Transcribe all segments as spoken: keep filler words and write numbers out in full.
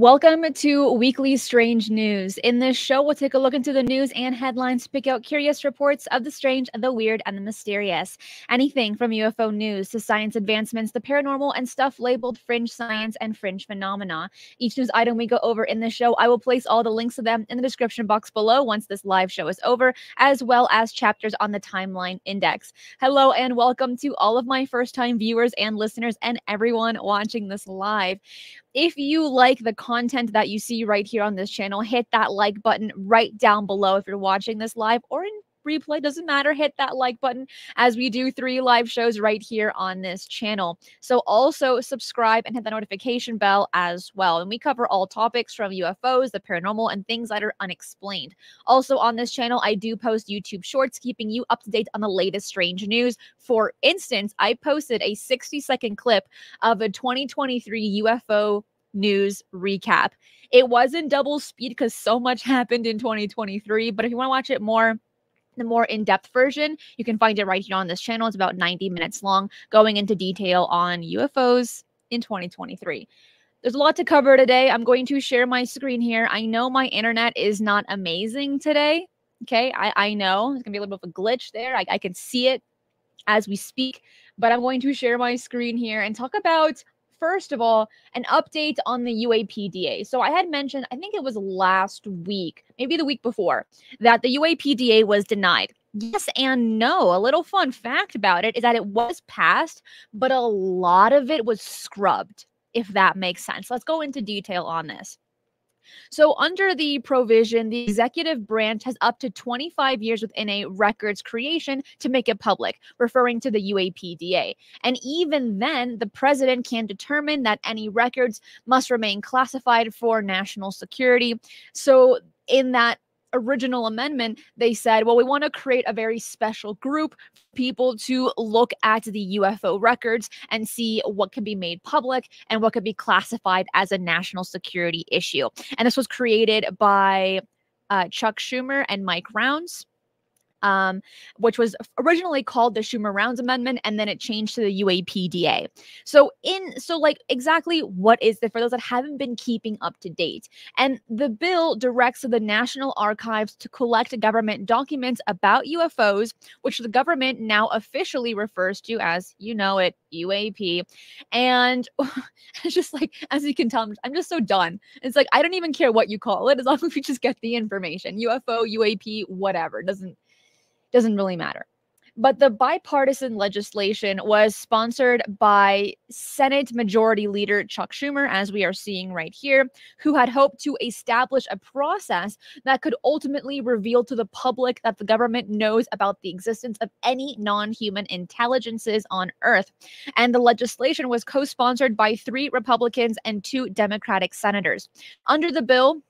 Welcome to Weekly Strange News. In this show, we'll take a look into the news and headlines to pick out curious reports of the strange, the weird, and the mysterious. Anything from U F O news to science advancements, the paranormal, and stuff labeled fringe science and fringe phenomena. Each news item we go over in this show, I will place all the links to them in the description box below once this live show is over, as well as chapters on the timeline index. Hello and welcome to all of my first-time viewers and listeners and everyone watching this live. If you like the content that you see right here on this channel, hit that like button right down below. If you're watching this live or in replay, doesn't matter, hit that like button, as we do three live shows right here on this channel. So also subscribe and hit the notification bell as well. And we cover all topics from U F Os, the paranormal, and things that are unexplained. Also on this channel, I do post YouTube shorts, keeping you up to date on the latest strange news. For instance, I posted a sixty second clip of a twenty twenty-three U F O news recap. It was in double speed because so much happened in twenty twenty-three, but if you want to watch it more, the more in-depth version, you can find it right here on this channel. It's about ninety minutes long, going into detail on U F Os in twenty twenty-three. There's a lot to cover today. I'm going to share my screen here. I know my internet is not amazing today. Okay, I, I know. There's going to be a little bit of a glitch there. I, I can see it as we speak, but I'm going to share my screen here and talk about, first of all, an update on the U A P D A. So I had mentioned, I think it was last week, maybe the week before, that the U A P D A was denied. Yes and no. A little fun fact about it is that it was passed, but a lot of it was scrubbed, if that makes sense. Let's go into detail on this. So under the provision, the executive branch has up to twenty-five years within a record's creation to make it public, referring to the U A P D A. And even then, the president can determine that any records must remain classified for national security. So in that original amendment, they said, well, we want to create a very special group of people to look at the U F O records and see what can be made public and what could be classified as a national security issue. And this was created by uh, Chuck Schumer and Mike Rounds, um, which was originally called the Schumer-Rounds Amendment, and then it changed to the U A P D A. So in, so like exactly what is the, for those that haven't been keeping up to date, and the bill directs the National Archives to collect government documents about U F Os, which the government now officially refers to as, you know it, U A P. And it's just like, as you can tell, I'm, I'm just so done. It's like, I don't even care what you call it, as long as we just get the information, U F O, U A P, whatever, it doesn't, Doesn't really matter. But the bipartisan legislation was sponsored by Senate Majority Leader Chuck Schumer, as we are seeing right here, who had hoped to establish a process that could ultimately reveal to the public that the government knows about the existence of any non-human intelligences on Earth. And the legislation was co-sponsored by three Republicans and two Democratic senators. Under the bill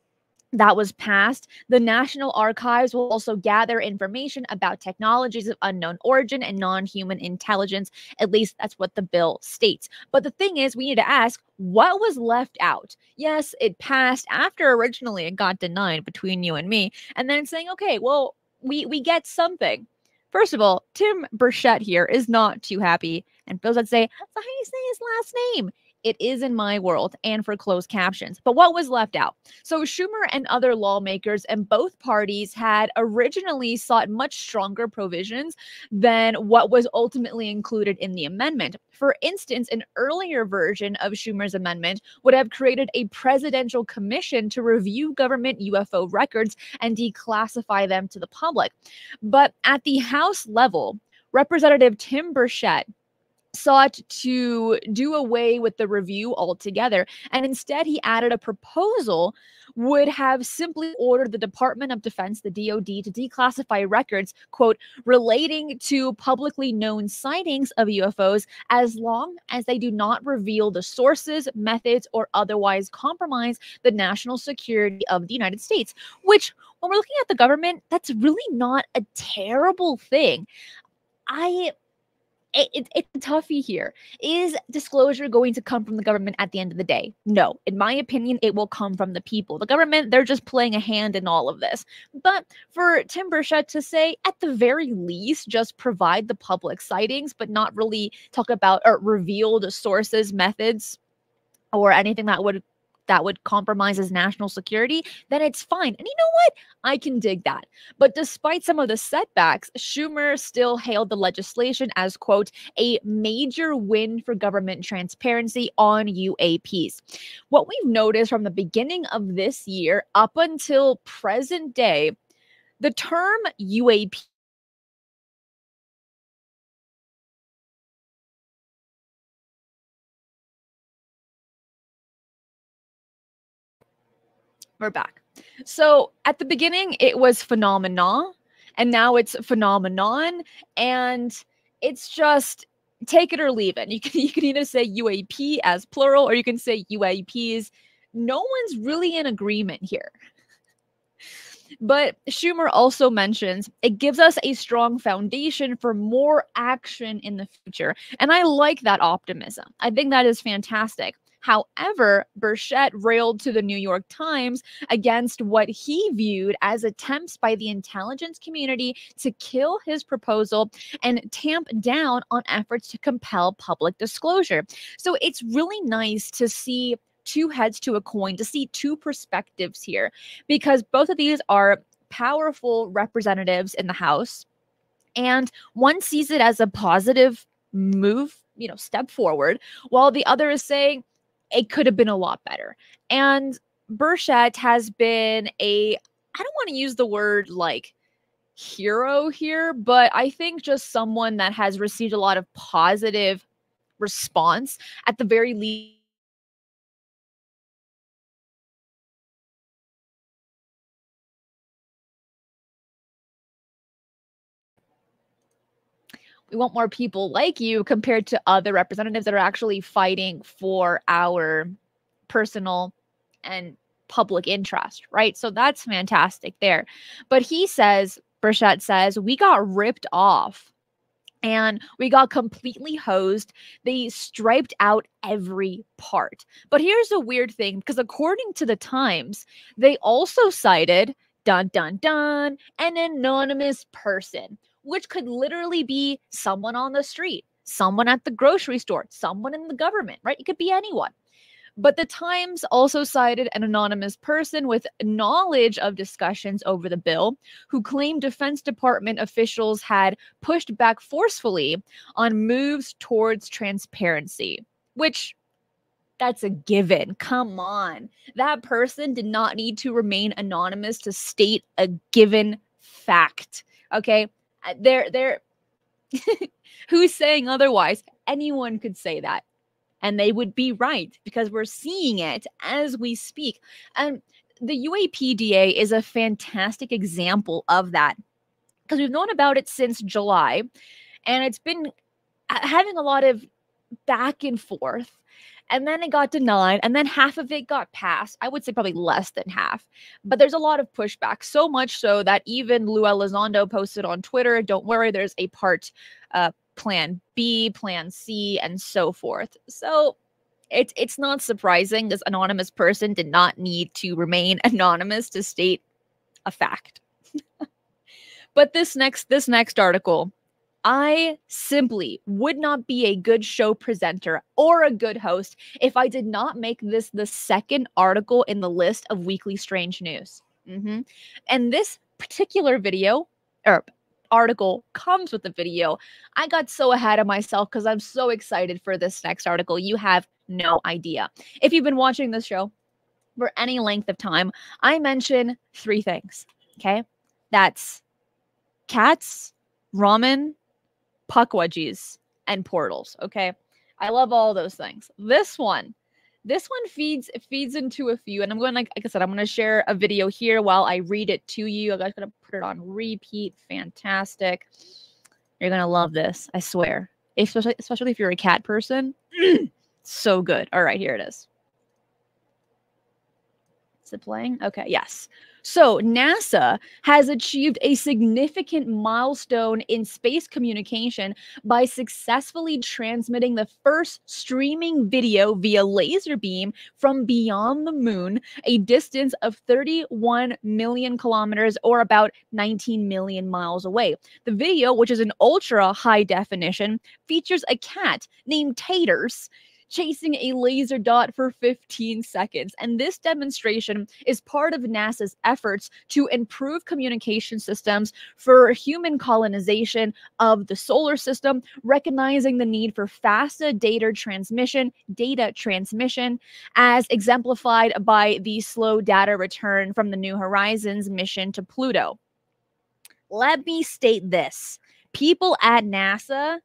that was passed, the National Archives will also gather information about technologies of unknown origin and non-human intelligence. At least that's what the bill states. But the thing is, we need to ask, what was left out? Yes, it passed after originally it got denied, between you and me. And then saying, okay, well, we, we get something. First of all, Tim Burchett here is not too happy. And those that say, that's how you say his last name. It is in my world, and for closed captions. But what was left out? So Schumer and other lawmakers and both parties had originally sought much stronger provisions than what was ultimately included in the amendment. For instance, an earlier version of Schumer's amendment would have created a presidential commission to review government U F O records and declassify them to the public. But at the House level, Representative Tim Burchett sought to do away with the review altogether, and instead he added a proposal would have simply ordered the Department of Defense, the D O D, to declassify records, quote, relating to publicly known sightings of U F Os as long as they do not reveal the sources, methods, or otherwise compromise the national security of the United States, which, when we're looking at the government, that's really not a terrible thing. I... It, it, it's a toughie here. Is disclosure going to come from the government at the end of the day? No. In my opinion, it will come from the people. The government, they're just playing a hand in all of this. But for Tim Burchett to say, at the very least, just provide the public sightings, but not really talk about or reveal the sources, methods, or anything that would that would compromise his national security, then it's fine. And you know what? I can dig that. But despite some of the setbacks, Schumer still hailed the legislation as, quote, a major win for government transparency on U A Ps. What we've noticed from the beginning of this year up until present day, the term U A P we're back. So at the beginning, it was phenomena, and now it's phenomenon, and it's just take it or leave it. You can, you can either say U A P as plural, or you can say U A Ps. No one's really in agreement here. But Schumer also mentions it gives us a strong foundation for more action in the future. And I like that optimism. I think that is fantastic. However, Burchett railed to the New York Times against what he viewed as attempts by the intelligence community to kill his proposal and tamp down on efforts to compel public disclosure. So it's really nice to see two heads to a coin, to see two perspectives here, because both of these are powerful representatives in the House. And one sees it as a positive move, you know, step forward, while the other is saying, it could have been a lot better. And Burchett has been a, I don't want to use the word like hero here, but I think just someone that has received a lot of positive response at the very least. We want more people like you compared to other representatives that are actually fighting for our personal and public interest, right? So that's fantastic there. But he says, Burchett says, we got ripped off and we got completely hosed. They striped out every part. But here's a weird thing, because according to the Times, they also cited, dun, dun, dun, an anonymous person, which could literally be someone on the street, someone at the grocery store, someone in the government, right? It could be anyone. But the Times also cited an anonymous person with knowledge of discussions over the bill who claimed Defense Department officials had pushed back forcefully on moves towards transparency, which that's a given. Come on. That person did not need to remain anonymous to state a given fact, okay? They're, they're who's saying otherwise? Anyone could say that. And they would be right, because we're seeing it as we speak. And the U A P D A is a fantastic example of that, because we've known about it since July. And it's been having a lot of back and forth. And then it got denied, and then half of it got passed. I would say probably less than half. But there's a lot of pushback, so much so that even Lou Elizondo posted on Twitter, don't worry, there's a part uh, plan B, plan C, and so forth. So it, it's not surprising this anonymous person did not need to remain anonymous to state a fact. But this next, this next article, I simply would not be a good show presenter or a good host if I did not make this the second article in the list of weekly strange news. Mm-hmm. And this particular video or article comes with the video. I got so ahead of myself because I'm so excited for this next article. You have no idea. If you've been watching this show for any length of time, I mention three things. Okay. That's cats, ramen, pukwudgies, and portals, okay? I love all those things. This one, this one feeds feeds into a few, and I'm going, like, like I said, I'm going to share a video here while I read it to you. I'm just going to put it on repeat. Fantastic. You're going to love this, I swear, especially, especially if you're a cat person. So good. All right, here it is. Is it playing? Okay, yes. So NASA has achieved a significant milestone in space communication by successfully transmitting the first streaming video via laser beam from beyond the moon, a distance of thirty-one million kilometers or about nineteen million miles away. The video, which is in ultra high definition, features a cat named Taters chasing a laser dot for fifteen seconds. And this demonstration is part of NASA's efforts to improve communication systems for human colonization of the solar system, recognizing the need for faster data transmission, data transmission, as exemplified by the slow data return from the New Horizons mission to Pluto. Let me state this. People at NASA,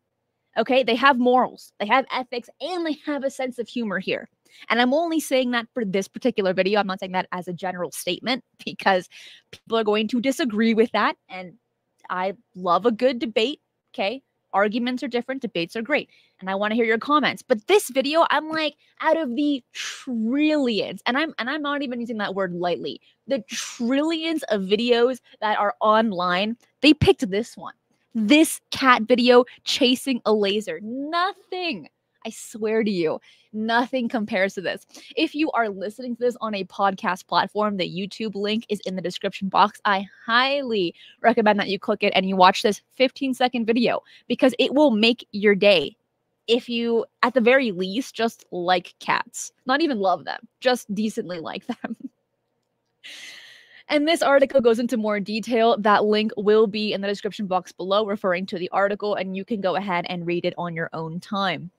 okay, they have morals, they have ethics, and they have a sense of humor here. And I'm only saying that for this particular video. I'm not saying that as a general statement because people are going to disagree with that. And I love a good debate, okay? Arguments are different, debates are great. And I want to hear your comments. But this video, I'm like, out of the trillions, and I'm and I'm not even using that word lightly, the trillions of videos that are online, they picked this one. This cat video chasing a laser. Nothing, I swear to you, nothing compares to this. If you are listening to this on a podcast platform, the YouTube link is in the description box. I highly recommend that you click it and you watch this fifteen second video because it will make your day. If you, at the very least, just like cats, not even love them, just decently like them. And this article goes into more detail. That link will be in the description box below, referring to the article, and you can go ahead and read it on your own time.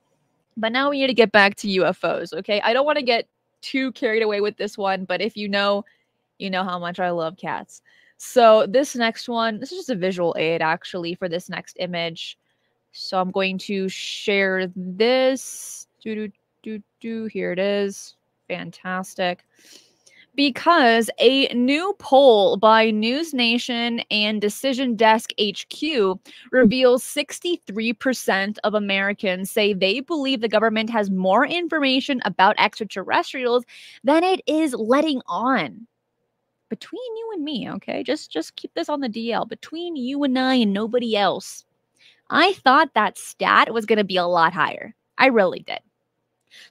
But now we need to get back to U F Os, okay? I don't want to get too carried away with this one, but if you know, you know how much I love cats. So this next one, this is just a visual aid, actually, for this next image. So I'm going to share this. Do, do, do, do. Here it is. Fantastic. Because a new poll by News Nation and Decision Desk H Q reveals sixty-three percent of Americans say they believe the government has more information about extraterrestrials than it is letting on. Between you and me, okay? Just, just keep this on the D L. Between you and I and nobody else. I thought that stat was going to be a lot higher. I really did.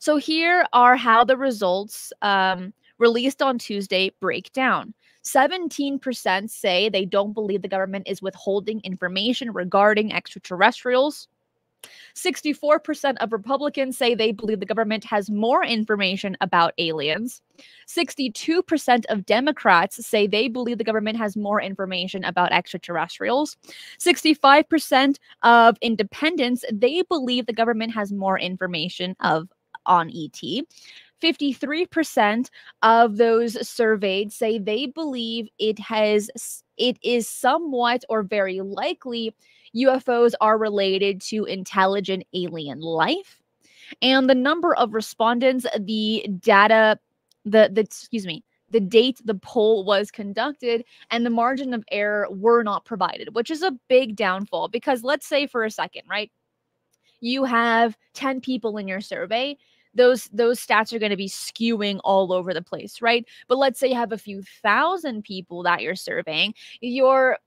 So here are how the results... Um, released on Tuesday, breakdown. seventeen percent say they don't believe the government is withholding information regarding extraterrestrials. sixty-four percent of Republicans say they believe the government has more information about aliens. sixty-two percent of Democrats say they believe the government has more information about extraterrestrials. sixty-five percent of independents, they believe the government has more information of on E T. fifty-three percent of those surveyed say they believe it has, it is somewhat or very likely U F Os are related to intelligent alien life. And the number of respondents, the data, the, the excuse me, the date the poll was conducted and the margin of error were not provided, which is a big downfall because let's say for a second, right? You have ten people in your survey. Those, those stats are going to be skewing all over the place, right? But let's say you have a few thousand people that you're surveying. Your,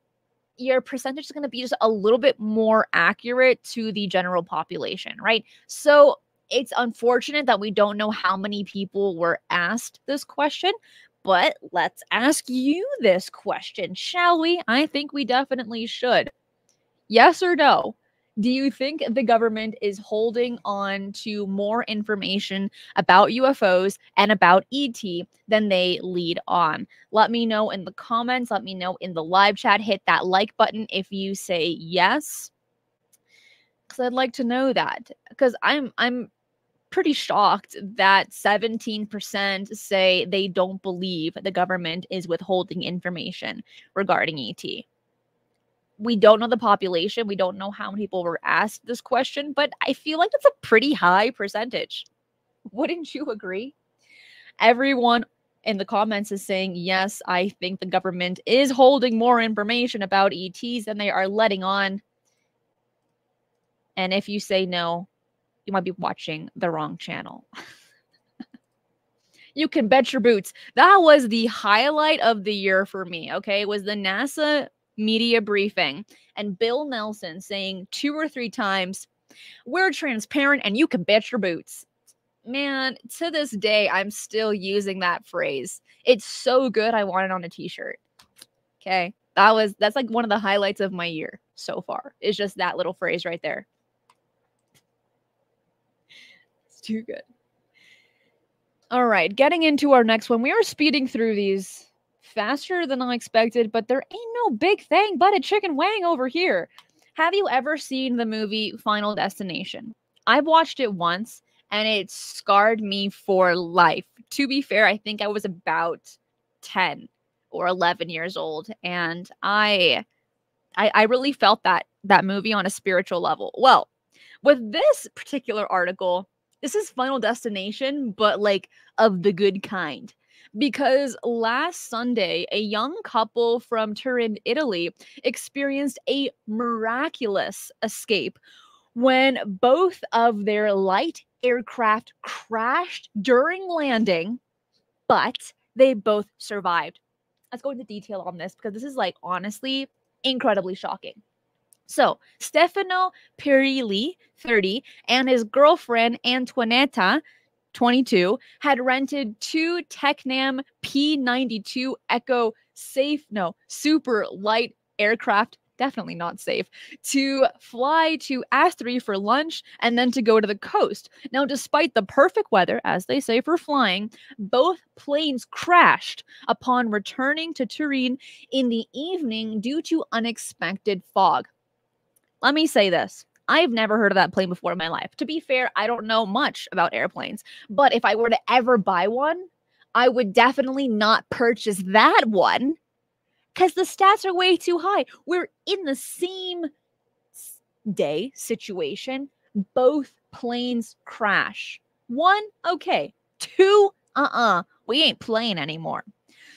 your percentage is going to be just a little bit more accurate to the general population, right? So it's unfortunate that we don't know how many people were asked this question, but let's ask you this question, shall we? I think we definitely should. Yes or no? Do you think the government is holding on to more information about U F Os and about E T than they lead on? Let me know in the comments. Let me know in the live chat. Hit that like button if you say yes, because I'd like to know that. Because I'm I'm pretty shocked that seventeen percent say they don't believe the government is withholding information regarding E T. We don't know the population. We don't know how many people were asked this question, but I feel like that's a pretty high percentage. Wouldn't you agree? Everyone in the comments is saying, yes, I think the government is holding more information about E Ts than they are letting on. And if you say no, you might be watching the wrong channel. You can bet your boots. That was the highlight of the year for me, okay? It was the NASA media briefing and Bill Nelson saying two or three times, we're transparent and you can bet your boots. Man, to this day, I'm still using that phrase. It's so good. I want it on a t-shirt. Okay. That was, that's like one of the highlights of my year so far. It's just that little phrase right there. It's too good. All right, getting into our next one. We are speeding through these faster than I expected, but there ain't no big thing but a chicken wang over here. Have you ever seen the movie Final Destination? I've watched it once, and it scarred me for life. To be fair, I think I was about ten or eleven years old, and I... I, I really felt that that movie on a spiritual level. Well, with this particular article, this is Final Destination, but like of the good kind. Because last Sunday, a young couple from Turin, Italy, experienced a miraculous escape when both of their light aircraft crashed during landing, but they both survived. Let's go into detail on this because this is like honestly incredibly shocking. So, Stefano Perilli, thirty, and his girlfriend, Antoinetta, twenty-two, had rented two Tecnam P ninety-two Echo safe, no, super light aircraft, definitely not safe, to fly to Asti for lunch and then to go to the coast. Now, despite the perfect weather, as they say, for flying, both planes crashed upon returning to Turin in the evening due to unexpected fog. Let me say this. I've never heard of that plane before in my life. To be fair, I don't know much about airplanes, but if I were to ever buy one, I would definitely not purchase that one because the stats are way too high. We're in the same day situation. Both planes crash. One, okay. Two, uh-uh. We ain't playing anymore.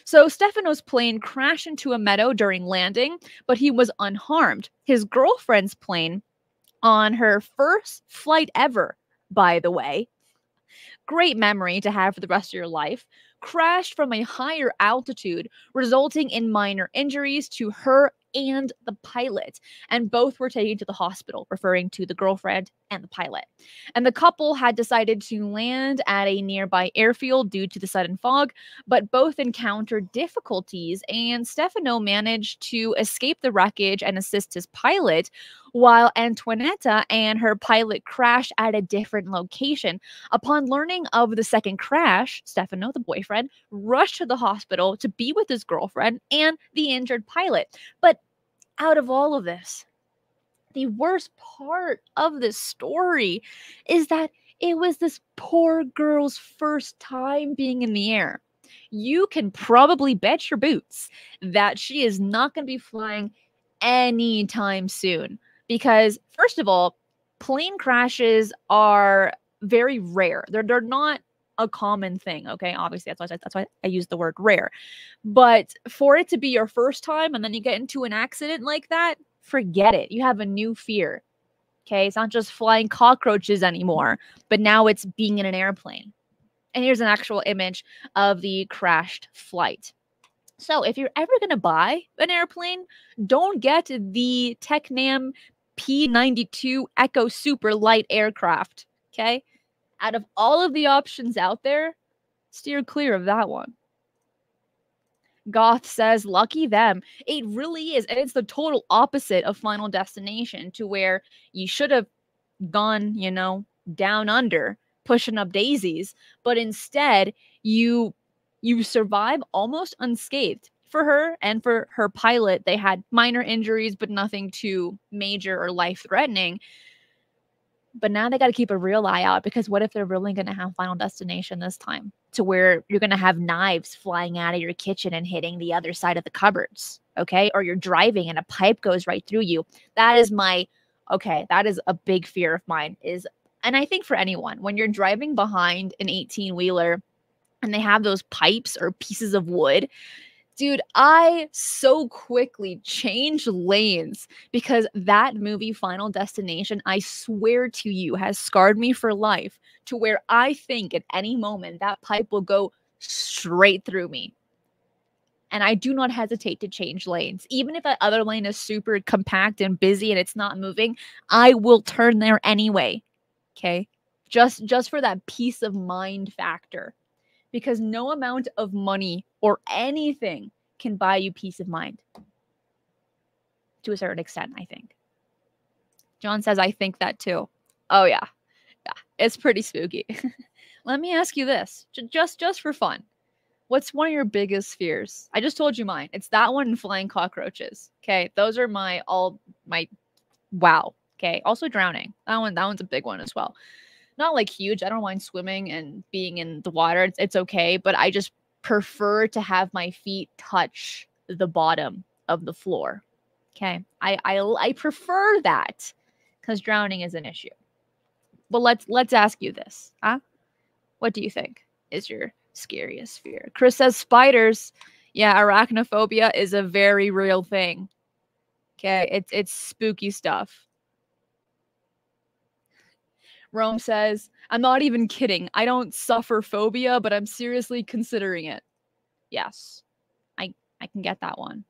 So Stefano's plane crashed into a meadow during landing, but he was unharmed. His girlfriend's plane, on her first flight ever, by the way, great memory to have for the rest of your life, crashed from a higher altitude, resulting in minor injuries to her and the pilot, and both were taken to the hospital, referring to the girlfriend and the pilot. And the couple had decided to land at a nearby airfield due to the sudden fog, but both encountered difficulties, and Stefano managed to escape the wreckage and assist his pilot, while Antoinetta and her pilot crashed at a different location. Upon learning of the second crash, Stefano, the boyfriend, rushed to the hospital to be with his girlfriend and the injured pilot. But out of all of this, the worst part of this story is that it was this poor girl's first time being in the air. You can probably bet your boots that she is not going to be flying anytime soon because, first of all, plane crashes are very rare. They're, they're not a common thing, okay? Obviously, that's why, I said, that's why I used the word rare. But for it to be your first time and then you get into an accident like that, forget it. You have a new fear. Okay. It's not just flying cockroaches anymore, but now it's being in an airplane. And here's an actual image of the crashed flight. So if you're ever going to buy an airplane, don't get the Tecnam P ninety-two Echo super light aircraft. Okay. Out of all of the options out there, steer clear of that one. Goth says, lucky them. It really is. And it's the total opposite of Final Destination to where you should have gone, you know, down under, pushing up daisies. But instead, you you survive almost unscathed. For her and for her pilot, they had minor injuries, but nothing too major or life-threatening. But now they got to keep a real eye out because what if they're really going to have Final Destination this time to where you're going to have knives flying out of your kitchen and hitting the other side of the cupboards, okay? Or you're driving and a pipe goes right through you. That is my, okay, that is a big fear of mine is, and I think for anyone, when you're driving behind an eighteen-wheeler and they have those pipes or pieces of wood, dude, I so quickly change lanes because that movie, Final Destination, I swear to you, has scarred me for life to where I think at any moment that pipe will go straight through me. And I do not hesitate to change lanes. Even if that other lane is super compact and busy and it's not moving, I will turn there anyway. Okay? Just, just for that peace of mind factor. Because no amount of money or anything can buy you peace of mind. To a certain extent, I think. John says, I think that too. Oh, yeah. Yeah. It's pretty spooky. Let me ask you this, just just for fun. What's one of your biggest fears? I just told you mine. It's that one and flying cockroaches. Okay, those are my all my wow. Okay, also drowning. That one, that one's a big one as well. Not like huge. I don't mind swimming and being in the water. It's, it's okay, but I just prefer to have my feet touch the bottom of the floor. Okay, I I, I prefer that because drowning is an issue. But let's let's ask you this, huh? What do you think is your scariest fear? Chris says spiders. Yeah, arachnophobia is a very real thing. Okay, it's it's spooky stuff. Rome says, I'm not even kidding. I don't suffer phobia, but I'm seriously considering it. Yes, I, I can get that one.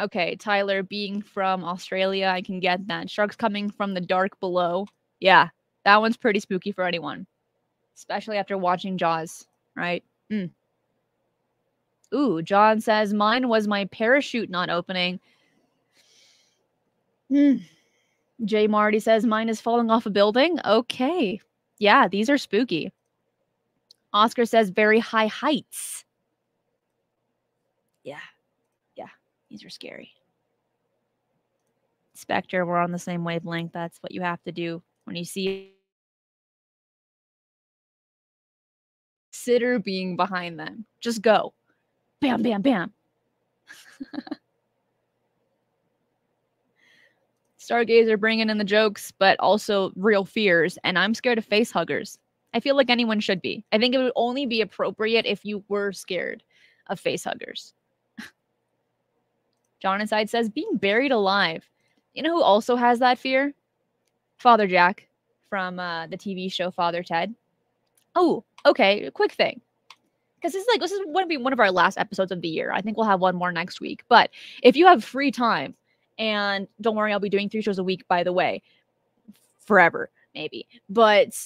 Okay, Tyler, being from Australia, I can get that. Sharks coming from the dark below. Yeah, that one's pretty spooky for anyone. Especially after watching Jaws, right? Mm. Ooh, John says, mine was my parachute not opening. Mm. Jay Marty says, mine is falling off a building. Okay. Yeah, these are spooky. Oscar says, very high heights. Yeah. Yeah, these are scary. Spectre, we're on the same wavelength. That's what you have to do when you see... Consider being behind them. Just go. Bam, bam, bam. Stargazer are bringing in the jokes, but also real fears. And I'm scared of face huggers. I feel like anyone should be. I think it would only be appropriate if you were scared of face huggers. John Inside says, being buried alive. You know who also has that fear? Father Jack from uh, the T V show Father Ted. Oh, okay. Quick thing. Because this is like, this is going to be one of our last episodes of the year. I think we'll have one more next week. But if you have free time, and don't worry, I'll be doing three shows a week, by the way, forever, maybe. But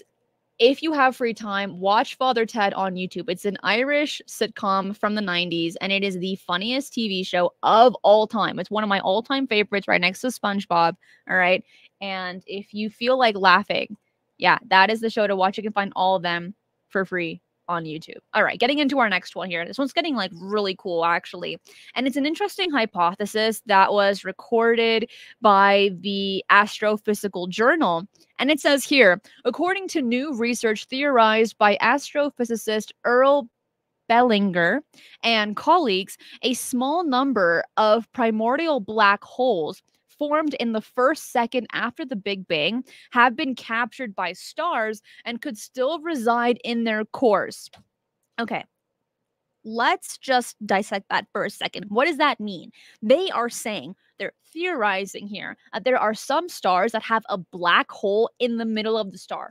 if you have free time, watch Father Ted on YouTube. It's an Irish sitcom from the nineties, and it is the funniest T V show of all time. It's one of my all-time favorites, right next to SpongeBob. All right. And if you feel like laughing, yeah, that is the show to watch. You can find all of them for free on YouTube. All right, getting into our next one here. This one's getting like really cool, actually. And it's an interesting hypothesis that was recorded by the Astrophysical Journal. And it says here, according to new research theorized by astrophysicist Earl Bellinger and colleagues, a small number of primordial black holes formed in the first second after the Big Bang have been captured by stars and could still reside in their cores. Okay, let's just dissect that for a second. What does that mean? They are saying, they're theorizing here, that there are some stars that have a black hole in the middle of the star.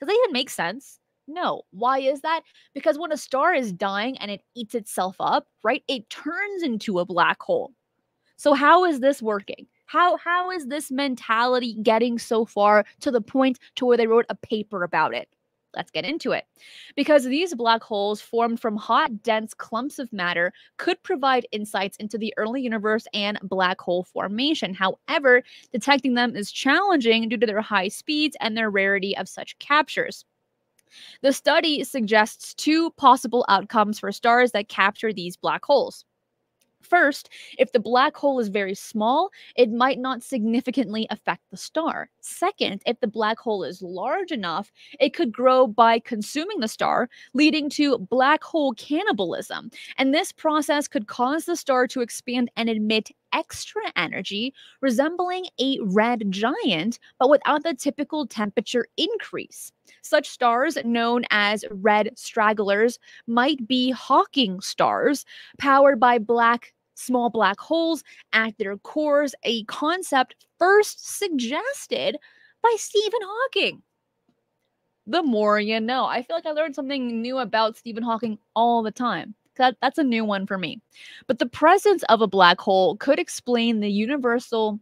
Does that even make sense? No. Why is that? Because when a star is dying and it eats itself up, right, it turns into a black hole. So how is this working? How, how is this mentality getting so far to the point to where they wrote a paper about it? Let's get into it. Because these black holes formed from hot, dense clumps of matter could provide insights into the early universe and black hole formation. However, detecting them is challenging due to their high speeds and their rarity of such captures. The study suggests two possible outcomes for stars that capture these black holes. First, if the black hole is very small, it might not significantly affect the star. Second, if the black hole is large enough, it could grow by consuming the star, leading to black hole cannibalism. And this process could cause the star to expand and emit extra energy, resembling a red giant, but without the typical temperature increase. Such stars, known as red stragglers, might be Hawking stars, powered by black small black holes at their cores, a concept first suggested by Stephen Hawking. The more you know. I feel like I learned something new about Stephen Hawking all the time. That, that's a new one for me. But the presence of a black hole could explain the universal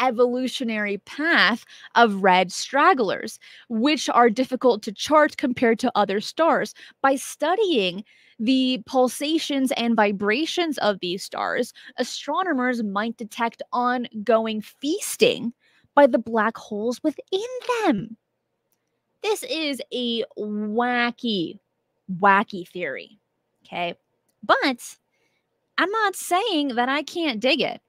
evolutionary path of red stragglers, which are difficult to chart compared to other stars. By studying the pulsations and vibrations of these stars, astronomers might detect ongoing feasting by the black holes within them. This is a wacky, wacky theory, okay? But I'm not saying that I can't dig it.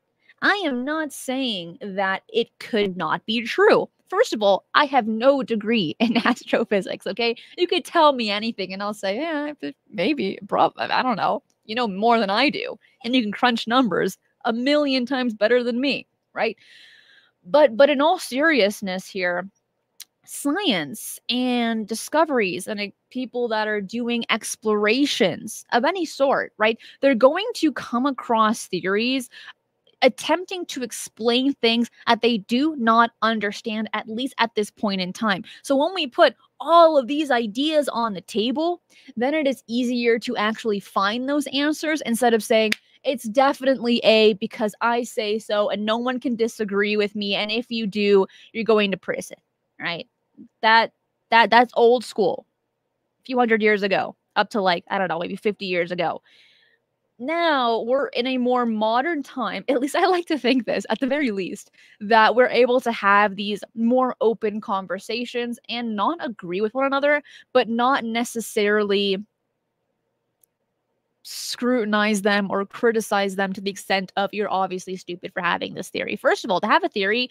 I am not saying that it could not be true. First of all, I have no degree in astrophysics, okay? You could tell me anything and I'll say, yeah, maybe, probably, I don't know. You know more than I do. And you can crunch numbers a million times better than me, right? But, but in all seriousness here, science and discoveries and uh, people that are doing explorations of any sort, right? They're going to come across theories attempting to explain things that they do not understand, at least at this point in time. So when we put all of these ideas on the table, then it is easier to actually find those answers instead of saying, it's definitely A because I say so and no one can disagree with me. And if you do, you're going to prison, right? That, that, that's old school. A few hundred years ago, up to like, I don't know, maybe fifty years ago. Now we're in a more modern time, at least I like to think this, at the very least, that we're able to have these more open conversations and not agree with one another, but not necessarily scrutinize them or criticize them to the extent of you're obviously stupid for having this theory. First of all, to have a theory,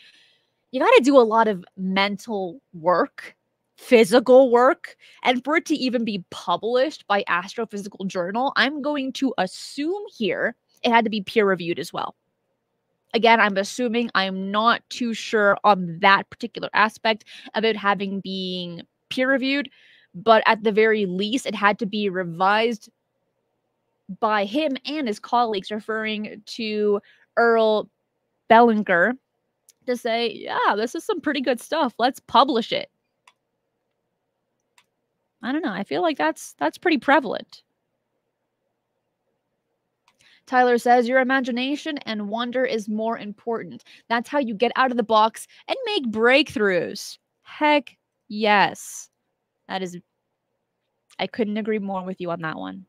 you got to do a lot of mental work, physical work, and for it to even be published by Astrophysical Journal, I'm going to assume here it had to be peer-reviewed as well. Again, I'm assuming, I'm not too sure on that particular aspect of it having being peer-reviewed, but at the very least, it had to be revised by him and his colleagues, referring to Earl Bellinger, to say, yeah, this is some pretty good stuff. Let's publish it. I don't know. I feel like that's that's pretty prevalent. Tyler says, your imagination and wonder is more important. That's how you get out of the box and make breakthroughs. Heck yes. That is, I couldn't agree more with you on that one.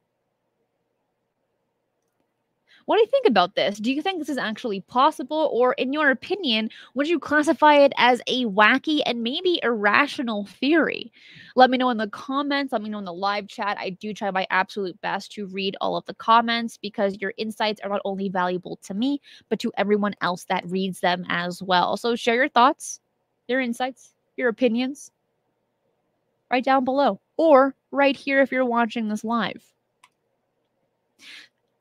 What do you think about this? Do you think this is actually possible? Or in your opinion, would you classify it as a wacky and maybe irrational theory? Let me know in the comments. Let me know in the live chat. I do try my absolute best to read all of the comments because your insights are not only valuable to me, but to everyone else that reads them as well. So share your thoughts, your insights, your opinions right down below or right here if you're watching this live.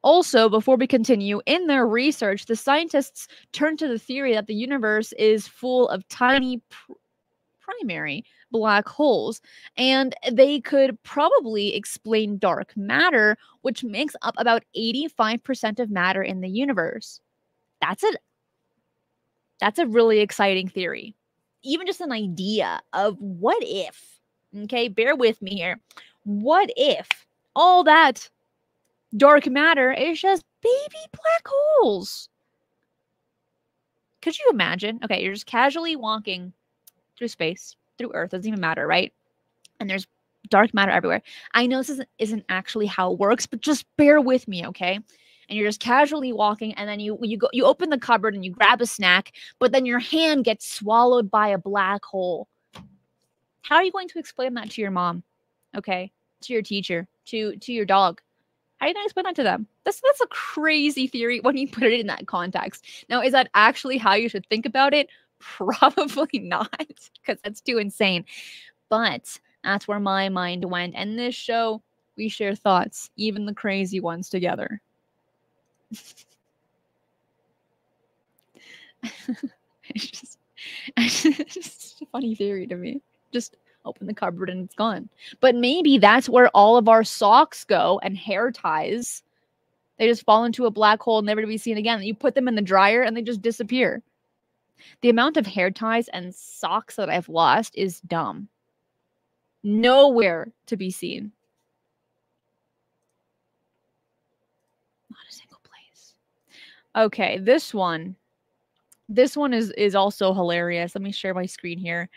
Also, before we continue, in their research, the scientists turned to the theory that the universe is full of tiny pr primary black holes, and they could probably explain dark matter, which makes up about eighty-five percent of matter in the universe. That's it. That's a really exciting theory. Even just an idea of what if, okay, bear with me here. What if all that dark matter is just baby black holes? Could you imagine? Okay, you're just casually walking through space, through Earth. Doesn't even matter, right? And there's dark matter everywhere. I know this isn't, isn't actually how it works, but just bear with me, okay? And you're just casually walking, and then you you go you open the cupboard and you grab a snack, but then your hand gets swallowed by a black hole. How are you going to explain that to your mom? Okay, to your teacher, to to your dog? How are you going to explain that to them? That's, that's a crazy theory when you put it in that context. Now, is that actually how you should think about it? Probably not, because that's too insane. But that's where my mind went. And this show, we share thoughts, even the crazy ones together. It's just, it's just a funny theory to me. Just open the cupboard and it's gone. But maybe that's where all of our socks go and hair ties. They just fall into a black hole, never to be seen again. You put them in the dryer and they just disappear. The amount of hair ties and socks that I've lost is dumb. Nowhere to be seen. Not a single place. Okay, this one. This one is, is also hilarious. Let me share my screen here.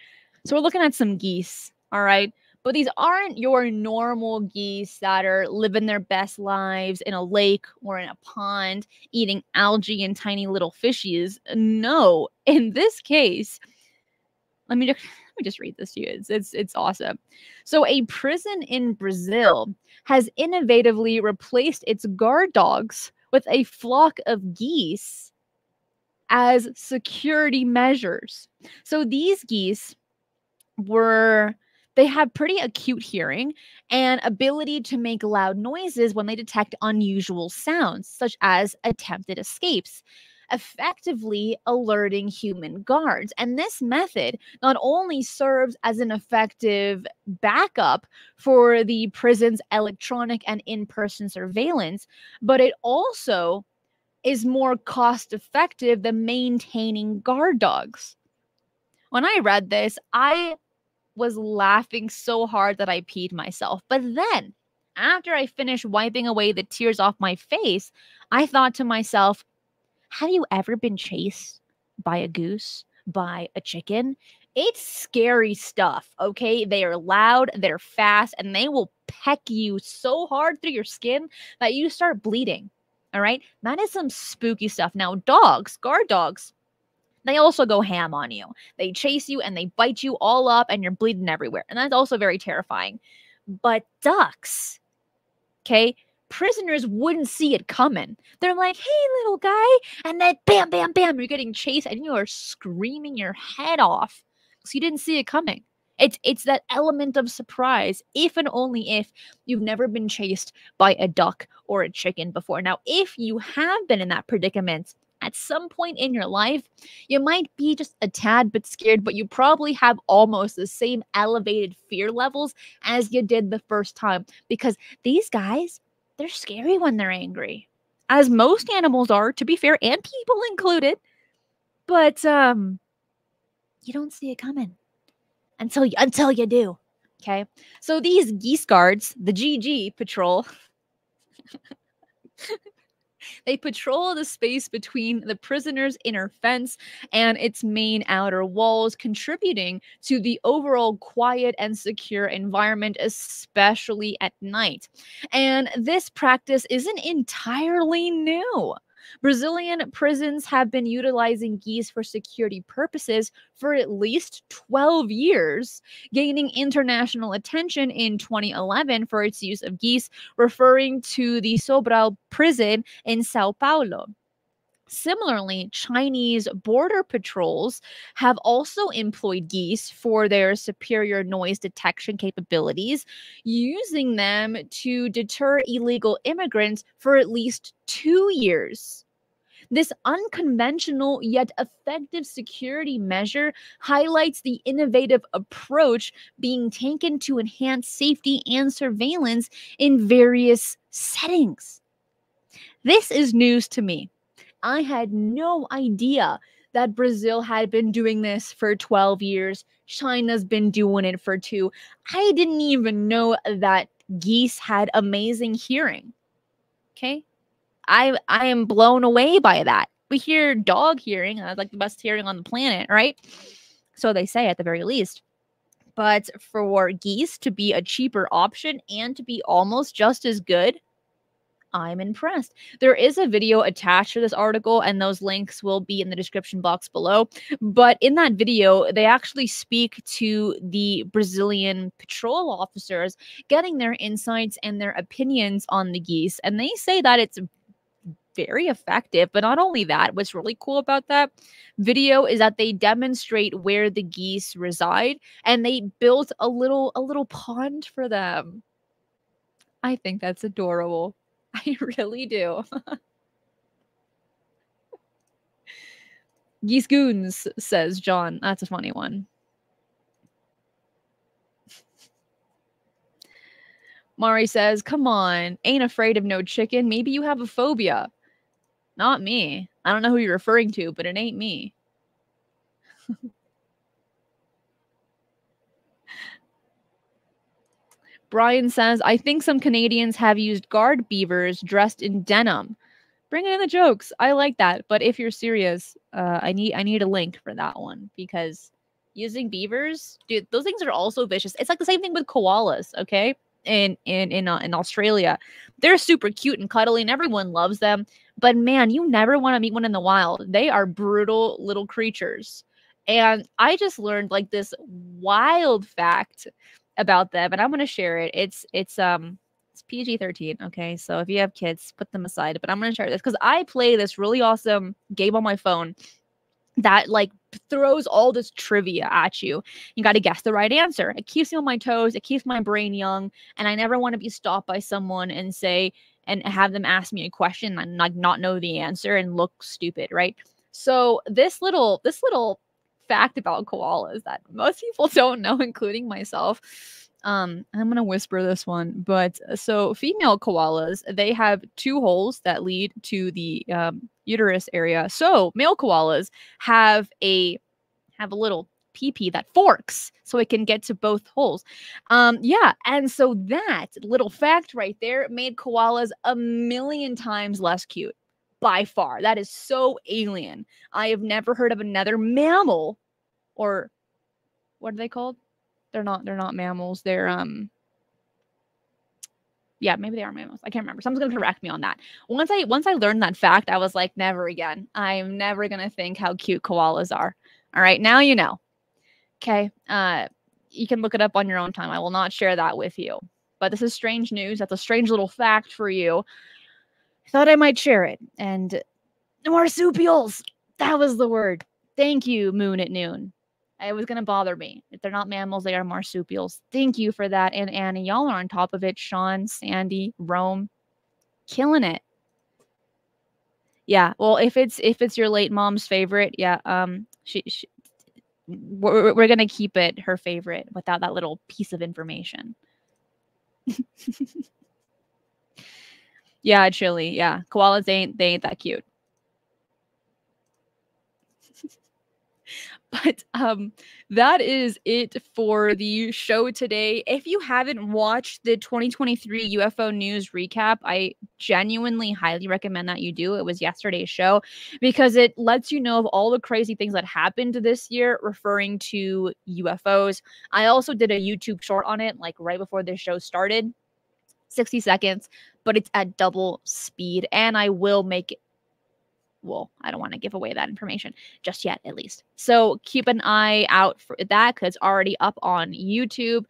So we're looking at some geese, all right? But these aren't your normal geese that are living their best lives in a lake or in a pond, eating algae and tiny little fishies. No, in this case, Let me just, let me just read this to you. It's, it's, it's awesome. So a prison in Brazil has innovatively replaced its guard dogs with a flock of geese as security measures. So these geese were... They have pretty acute hearing and ability to make loud noises when they detect unusual sounds, such as attempted escapes, effectively alerting human guards. And this method not only serves as an effective backup for the prison's electronic and in-person surveillance, but it also is more cost-effective than maintaining guard dogs. When I read this, I... was laughing so hard that I peed myself. But then, after I finished wiping away the tears off my face, I thought to myself, have you ever been chased by a goose, by a chicken? It's scary stuff, okay? They are loud, they're fast, and they will peck you so hard through your skin that you start bleeding, all right? That is some spooky stuff. Now, dogs, guard dogs, they also go ham on you. They chase you and they bite you all up and you're bleeding everywhere. And that's also very terrifying. But ducks, okay, prisoners wouldn't see it coming. They're like, hey, little guy. And then bam, bam, bam, you're getting chased and you are screaming your head off. So you didn't see it coming. It's, it's that element of surprise, if and only if you've never been chased by a duck or a chicken before. Now, if you have been in that predicament, at some point in your life, you might be just a tad bit scared, but you probably have almost the same elevated fear levels as you did the first time. Because these guys, they're scary when they're angry. As most animals are, to be fair, and people included. But um, you don't see it coming until you, until you do. Okay? So these geese guards, the G G patrol... They patrol the space between the prisoner's inner fence and its main outer walls, contributing to the overall quiet and secure environment, especially at night. And this practice isn't entirely new. Brazilian prisons have been utilizing geese for security purposes for at least twelve years, gaining international attention in twenty eleven for its use of geese, referring to the Sobral prison in São Paulo. Similarly, Chinese border patrols have also employed geese for their superior noise detection capabilities, using them to deter illegal immigrants for at least two years. This unconventional yet effective security measure highlights the innovative approach being taken to enhance safety and surveillance in various settings. This is news to me. I had no idea that Brazil had been doing this for twelve years. China's been doing it for two. I didn't even know that geese had amazing hearing. Okay? I I am blown away by that. We hear dog hearing, and that's like the best hearing on the planet, right? So they say, at the very least. But for geese to be a cheaper option and to be almost just as good, I'm impressed. There is a video attached to this article, and those links will be in the description box below. But in that video, they actually speak to the Brazilian patrol officers, getting their insights and their opinions on the geese. And they say that it's very effective. But not only that, what's really cool about that video is that they demonstrate where the geese reside, and they built a little, a little pond for them. I think that's adorable. I really do. Geese goons, says John. That's a funny one. Mari says, come on, ain't afraid of no chicken. Maybe you have a phobia. Not me. I don't know who you're referring to, but it ain't me. Brian says, I think some Canadians have used guard beavers dressed in denim. Bring in the jokes. I like that. But if you're serious, uh, I need I need a link for that one. Because using beavers, dude, those things are also vicious. It's like the same thing with koalas, okay? In in in, uh, in Australia. They're super cute and cuddly and everyone loves them. But man, you never want to meet one in the wild. They are brutal little creatures. And I just learned like this wild fact about them, and I'm going to share it. It's it's um it's P G thirteen, okay? So if you have kids, put them aside. But I'm going to share this because I play this really awesome game on my phone that like throws all this trivia at you. You got to guess the right answer. It keeps me on my toes. It keeps my brain young, and I never want to be stopped by someone and say and have them ask me a question and like not know the answer and look stupid, right? So this little this little fact about koalas that most people don't know, including myself. Um, I'm going to whisper this one, but so female koalas, they have two holes that lead to the um, uterus area. So male koalas have a, have a little pee-pee that forks so it can get to both holes. Um, yeah. And so that little fact right there made koalas a million times less cute. By far. That is so alien. I have never heard of another mammal, or what are they called? They're not, they're not mammals. They're, um, yeah, maybe they are mammals. I can't remember. Someone's going to correct me on that. Once I, once I learned that fact, I was like, never again. I'm never going to think how cute koalas are. All right. Now, you know, okay. Uh, you can look it up on your own time. I will not share that with you, but this is strange news. That's a strange little fact for you. I thought I might share it. And marsupials, that was the word. Thank you, Moon at Noon. It was going to bother me. If they're not mammals, they are marsupials. Thank you for that. And Annie, y'all are on top of it. Sean, Sandy, Rome, killing it. Yeah, well, if it's if it's your late mom's favorite, yeah, um, she, she we're, we're going to keep it her favorite without that little piece of information. Yeah, chili. Yeah. Koalas ain't, they ain't that cute. But um, that is it for the show today. If you haven't watched the twenty twenty-three U F O news recap, I genuinely highly recommend that you do. It was yesterday's show because it lets you know of all the crazy things that happened this year referring to U F Os. I also did a YouTube short on it, like right before this show started. sixty seconds, but it's at double speed, and I will make it. Well, I don't want to give away that information just yet, at least. So keep an eye out for that because it's already up on YouTube.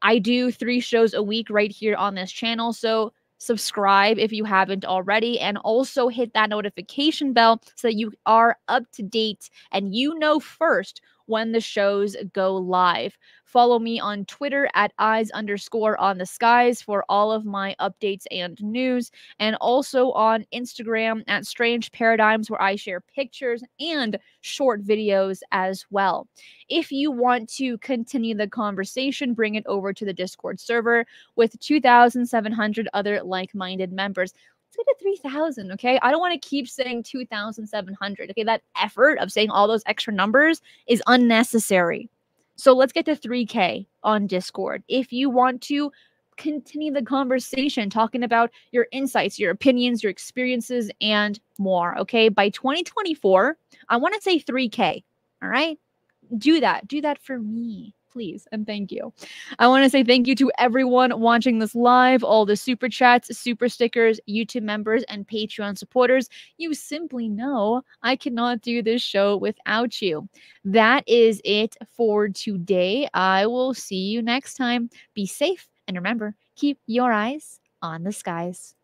I do three shows a week right here on this channel, so subscribe if you haven't already, and also hit that notification bell so that you are up to date and you know first when the shows go live. Follow me on Twitter at eyes underscore on the skies for all of my updates and news, and also on Instagram at Strange Paradigms, where I share pictures and short videos as well. If you want to continue the conversation, bring it over to the Discord server with two thousand seven hundred other like-minded members. Let's get to three thousand, okay? I don't want to keep saying two thousand seven hundred, okay? That effort of saying all those extra numbers is unnecessary. So let's get to three K on Discord. If you want to continue the conversation, talking about your insights, your opinions, your experiences, and more, okay? By twenty twenty-four, I want to say three K, all right? Do that. Do that for me, please, and thank you. I want to say thank you to everyone watching this live, all the super chats, super stickers, YouTube members, and Patreon supporters. You simply know I cannot do this show without you. That is it for today. I will see you next time. Be safe, and remember, keep your eyes on the skies.